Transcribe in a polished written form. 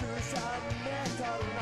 to some metal.